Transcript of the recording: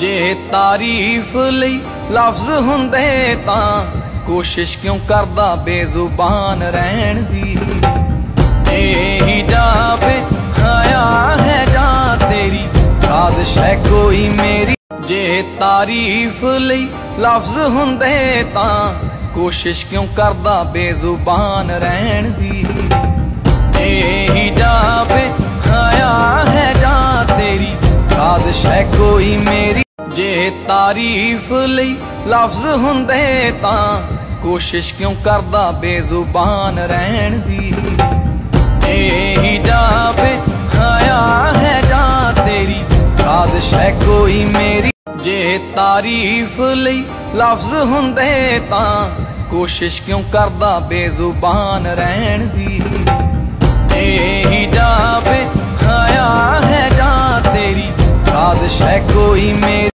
जे तारीफ लई लफ्ज हुंदे तां कोशिश क्यों करदा बेजुबान रहन दी। ए हिजाबे हाया है जान तेरी साजिश है कोई मेरी। जे तारीफ लई लफ्ज हुंदे तां कोशिश क्यों करदा बेजुबान रहन दी। ए हिजाबे हाया है जान तेरी साजिश है कोई मेरी। जे तारीफ लई लफ्ज हुंदे तां कोशिश क्यों करदा बेजुबान रहन दी। ए हिजाबे हाया है जान तेरी साजिश है कोई मेरी। जे तारीफ लई लफ्ज हुंदे तां कोशिश क्यों करदा बेजुबान रहन दी। ए हिजाबे हाया है जान तेरी साजिश है कोई मेरी।